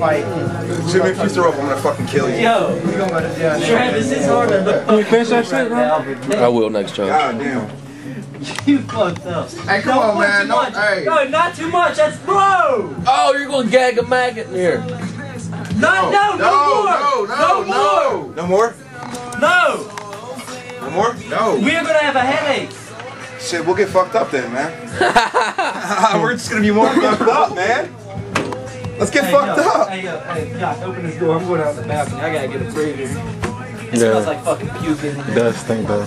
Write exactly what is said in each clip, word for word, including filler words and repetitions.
fight. Jimmy, if you throw up, I'm gonna fucking kill you. Yo, we gonna go to jail. Travis, it's hard to. Can you finish that shit, man? I will next time. God damn. You fucked up. Hey, come on, man. No, hey. No, not too much. That's bro. Oh, you're gonna gag a maggot in here. No, no, no, no, no, no, no more. No. No more? No. We're gonna have a headache. Shit, we'll get fucked up then, man. We're just gonna be more fucked up, man. Let's get hey, fucked yo, up. Hey, yo, hey, Josh, open this door. I'm going out the balcony. I gotta get a breather. It yeah. smells like fucking puke in there. It does stink, though.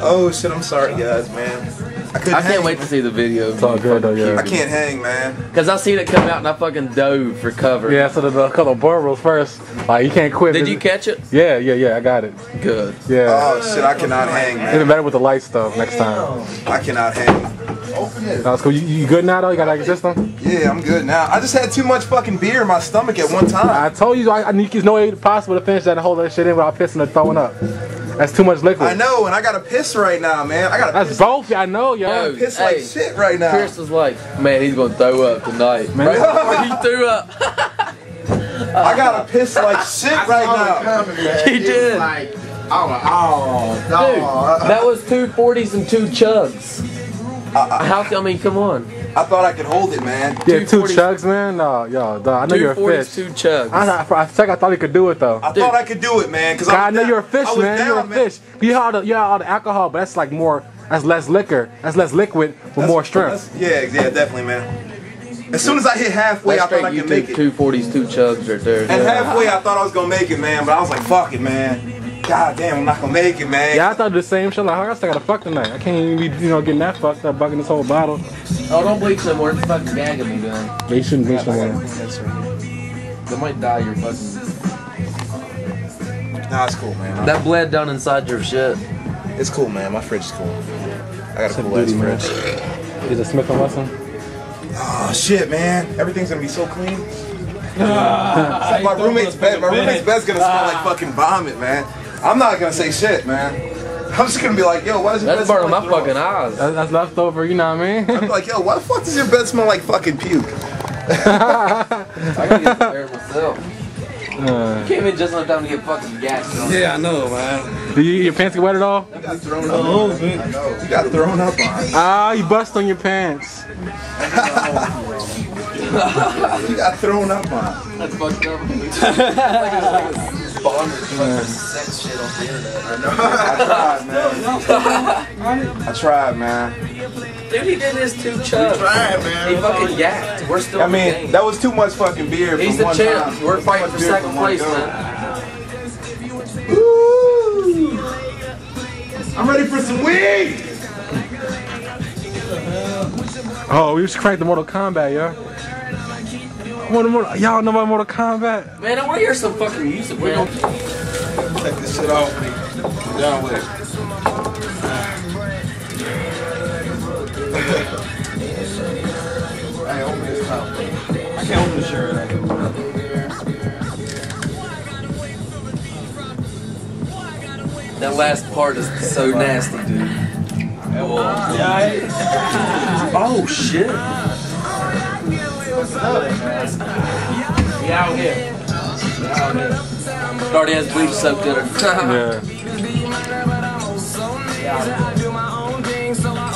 Oh shit, I'm sorry guys, man. I, I can't hang, wait man. to see the video. It's all good though, yeah. I can't hang, man. Cause I seen it come out and I fucking dove for cover. Yeah, so the couple of bar rules first. Like you can't quit. Did it, you catch it? Yeah, yeah, yeah, I got it. Good. Yeah. Oh shit, I cannot hang, man. It'll be better with the light stuff next time. I cannot hang. Open it. That's cool. You, you good now though? You got out of your system? Yeah, I'm good now. I just had too much fucking beer in my stomach at one time. I told you, I, I there's no way possible to finish that and hold that shit in without pissing or throwing up. That's too much liquid. I know, and I gotta piss right now, man. I gotta That's piss. both, I know, yo. I gotta piss hey, like shit right now. Pierce was like, man, he's gonna throw up tonight. Man, right he threw up. I gotta piss like shit I right now. Coming, man. He did. Like, oh, oh, Dude, oh. That was two forties and two chugs. Uh, How come? I mean, come on. I thought I could hold it, man. Yeah, two chugs, man. No, yo, duh, I know you're a fish. Two chugs. I, I, I, think I thought he could do it though. I Dude. thought I could do it, man. Cause I, I know down. you're a fish, man. Down, you're a man. fish. You had all, all the alcohol, but that's like more. That's less liquor. That's less liquid, but that's, more strength. Yeah, yeah, definitely, man. As soon as I hit halfway, Let's I thought I could make it. Two forties, two chugs right there. And yeah. halfway, I thought I was gonna make it, man. But I was like, fuck it, man. God damn, I'm not gonna make it, man. Yeah, I thought the same shit. Like, I still gotta fuck tonight. I can't even be, you know, getting that fucked up, bugging this whole bottle. Oh, don't bleach no more. It's fucking gagging me, man. They shouldn't bleach no more. They might dye your fucking. Nah, it's cool, man. That bled down inside your shit. It's cool, man. My fridge is cool. I got a cool ass fridge. Is it Smith and Wesson? Oh shit, man. Everything's gonna be so clean. Like my roommate's bed. My roommate's bed's gonna smell like fucking vomit, man. I'm not gonna say shit, man. I'm just gonna be like, yo, why does your bed smell like? That's burning my fucking eyes. That's, that's leftover, you know what I mean? I'm like, yo, why the fuck does your bed smell like fucking puke? I gotta get prepared myself. Uh, you came in just enough time to get fucking gas. Yeah, I know, man. Do you, your pants get wet at all? I got thrown up. Oh, man. I know. You got thrown up on. Ah, you bust on your pants. You got thrown up on. That's fucked up. It's like a, like a Bond or yeah. sex shit on the internet. I know. I tried, man. I tried, man. Dude, he did his two chugs. He tried, man. He fucking yacked. We're still. I mean, game. that was too much fucking beer. He's from the one champ. Time. We're fighting for second place, man. Woo! I'm ready for some weed. Oh, we just cranked the Mortal Kombat, yo. Y'all know about Mortal Kombat? Man, I want to hear some fucking music, man. Take this shit off me. I'm down with it. Hey, open this top. I can't open the shirt. I can open it. That last part is so nasty, dude. Oh, shit. What's up, man? He out here. He out here. It already has bleach soaked in it. Yeah.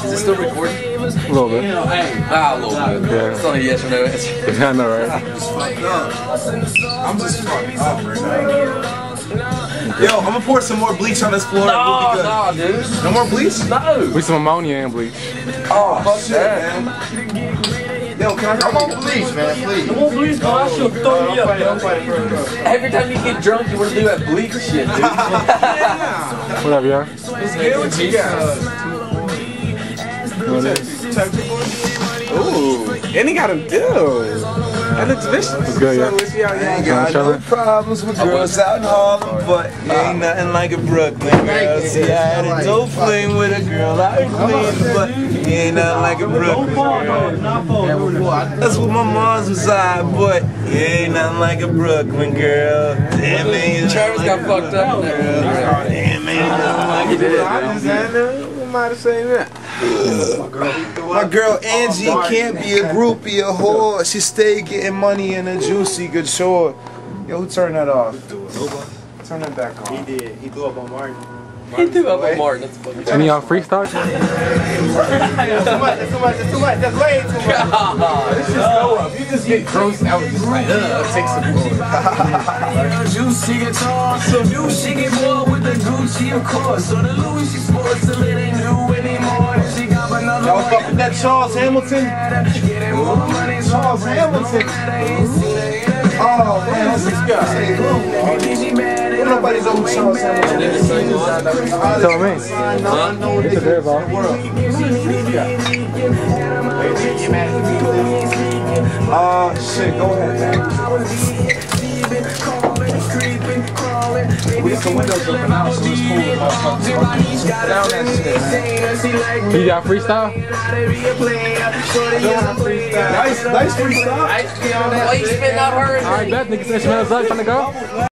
Is it still recording? A little bit. Ah, a little bit. Yeah. It's only a yes or no answer. I know, right? I'm just fucked up. I'm just fucking up right now. Yo, I'm gonna pour some more bleach on this floor. No, no, dude. No more bleach? No. We some ammonia and bleach. Oh, fuck shit, man. Yo, can I come on, please, man, please. Come on, please, I should throw you up. Every time you get drunk, you want to do that bleak shit, dude. Yeah. What up, y'all? It's good with you guys. Ooh, and he got him too. That looks vicious. It's good, yeah. So yeah. Ain't got no problems with girls out in Harlem, but ain't nothing like a Brooklyn girl. See, I had a dope fling with a girl out in Queens, but. He ain't nothing like a Brooklyn girl. That's where my mom's reside, but he ain't nothing like a Brooklyn girl. Damn, man. Travis got fucked up. Damn, man. I just ain't know. Who might have said that? My girl, my girl Angie can't be a groupie, a whore. She stay getting money in a juicy good shore. Yo, who turned that off? Nobody. Turn that back on. He did. He threw up on Martin. Martin he threw up on Martin. That's funny. Any y'all freestyle? That's too much. That's too much. That's too much. That's way too much. God. It's just go up. You just get grossed out. Just like, ugh, take some more. Juicy guitar. So new she get more with the Gucci, of course. So the Louis she sports till it ain't new anymore. And she got another one. Y'all fuck with that Charles Hamilton? Charles Hamilton. Oh, man, this guy. Ain't nobody's old Charles Hamilton. It's a very ball. Ah, shit, go ahead, man. We got some windows open out, so it's cool. You got freestyle? Nice, nice freestyle. I ain't spitting out her. All right, Beth, nigga said she was up, trying to go.